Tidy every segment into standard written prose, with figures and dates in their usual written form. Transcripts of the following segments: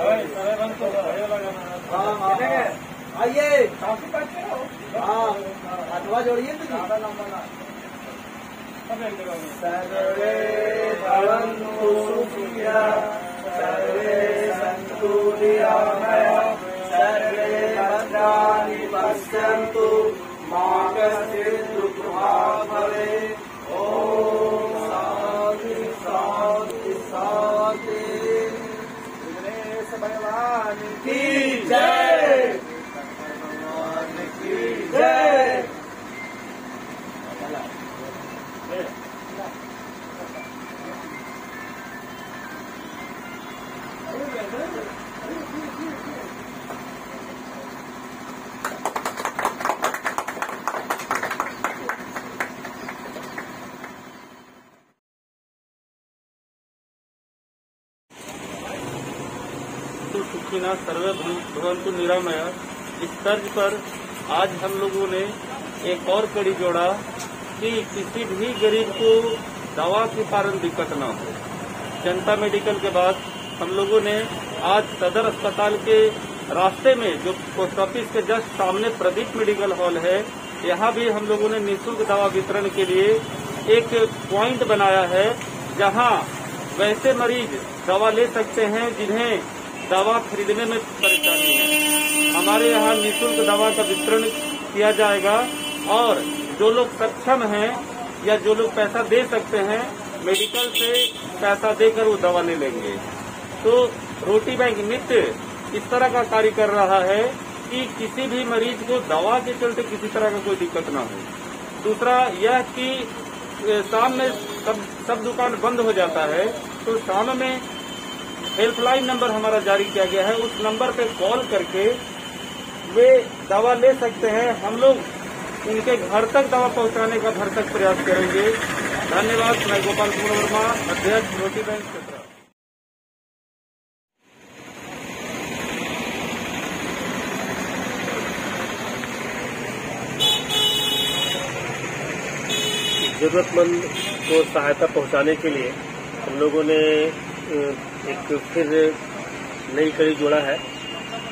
आइए हाथवा जोड़िए सुखिना सर्वे भवन्तु निरामया। इस तर्ज पर आज हम लोगों ने एक और कड़ी जोड़ा कि किसी भी गरीब को दवा के कारण दिक्कत न हो। जनता मेडिकल के बाद हम लोगों ने आज सदर अस्पताल के रास्ते में जो पोस्ट ऑफिस के जस्ट सामने प्रदीप मेडिकल हॉल है, यहाँ भी हम लोगों ने निःशुल्क दवा वितरण के लिए एक प्वाइंट बनाया है, जहाँ वैसे मरीज दवा ले सकते हैं जिन्हें दवा खरीदने में परेशानी है। हमारे यहाँ निःशुल्क दवा का वितरण किया जाएगा और जो लोग सक्षम हैं या जो लोग पैसा दे सकते हैं, मेडिकल से पैसा देकर वो दवा ले लेंगे। तो रोटी बैंक नित्य इस तरह का कार्य कर रहा है कि किसी भी मरीज को दवा के चलते किसी तरह का कोई दिक्कत ना हो। दूसरा यह कि शाम में सब दुकान बंद हो जाता है, तो शाम में हेल्पलाइन नंबर हमारा जारी किया गया है, उस नंबर पे कॉल करके वे दवा ले सकते हैं। हम लोग उनके घर तक दवा पहुंचाने का भरसक प्रयास करेंगे। धन्यवाद। मैं गोपाल कुमार वर्मा, अध्यक्ष रोटी बैंक चतरा। जरूरतमंद को सहायता पहुंचाने के लिए हम लोगों ने एक फिर नई कड़ी जोड़ा है,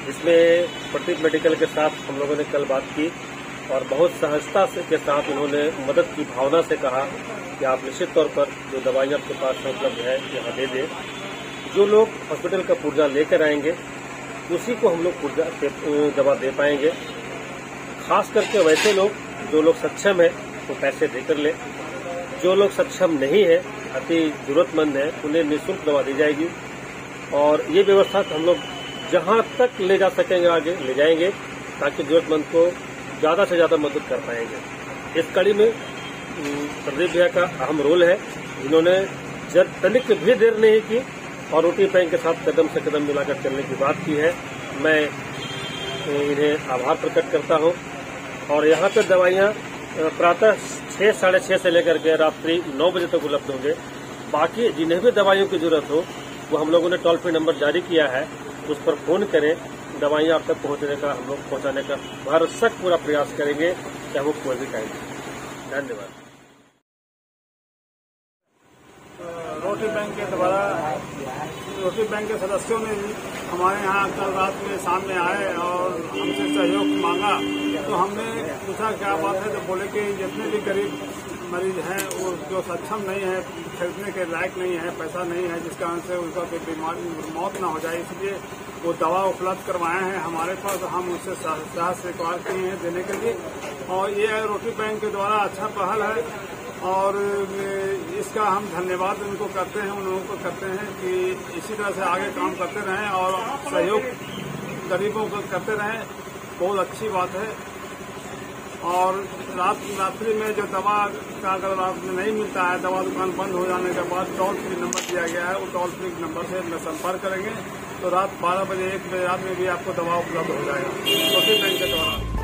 जिसमें प्रदीप मेडिकल के साथ हम लोगों ने कल बात की और बहुत सहजता के साथ उन्होंने मदद की भावना से कहा कि आप निश्चित तौर पर जो दवाइयां आपके पास उपलब्ध है यहाँ दे दें। जो लोग हॉस्पिटल का पुर्जा लेकर आएंगे उसी को हम लोग पुर्जा दवा दे पाएंगे। खास करके वैसे लोग जो लोग सक्षम है वो पैसे देकर ले, जो लोग सक्षम नहीं है अति जरूरतमंद है उन्हें निःशुल्क दवा दी जाएगी। और ये व्यवस्था हम लोग जहां तक ले जा सकेंगे आगे ले जाएंगे, ताकि जरूरतमंद को ज्यादा से ज्यादा मदद कर पाएंगे। इस कड़ी में प्रदीप भैया का अहम रोल है, जिन्होंने तनिक भी देर नहीं की और रोटी बैंक के साथ कदम से कदम मिलाकर चलने की बात की है। मैं इन्हें आभार प्रकट करता हूँ। और यहाँ पर दवाइयाँ प्रातः 6, साढ़े 6 से लेकर के रात्रि 9 बजे तक उपलब्ध होंगे। बाकी जिन्हें भी दवाइयों की जरूरत हो वो हम लोगों ने टोल फ्री नंबर जारी किया है, उस पर फोन करें। दवाइयां आप तक पहुंचाने का भरसक पूरा प्रयास करेंगे, चाहे वो कोई भी टाइम। धन्यवाद। रोटी बैंक के द्वारा रोटी बैंक के सदस्यों ने हमारे यहाँ कल रात में सामने आए और हमसे सहयोग मांगा, तो हमने पूछा क्या बात है, तो बोले कि जितने भी गरीब मरीज हैं वो जो सक्षम नहीं है, खरीदने के लायक नहीं है, पैसा नहीं है, जिस कारण से उनका कोई बीमारी मौत ना हो जाए, इसलिए वो दवा उपलब्ध करवाए हैं हमारे पास। हम उससे सहज स्वीकार किए हैं देने के लिए, और ये रोटी बैंक के द्वारा अच्छा पहल है और इसका हम धन्यवाद उनको करते हैं, उन लोगों को करते हैं कि इसी तरह से आगे काम करते रहें और सहयोग गरीबों को करते रहें। बहुत अच्छी बात है। और रात्रि में जो दवा का अगर रात में नहीं मिलता है, दवा दुकान बंद हो जाने के बाद टोल फ्री नंबर दिया गया है, उस टोल फ्री नंबर से संपर्क करेंगे तो रात 12 बजे 1 बजे रात में भी आपको दवा उपलब्ध हो जाएगा। छोटे बैंक के द्वारा